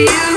you.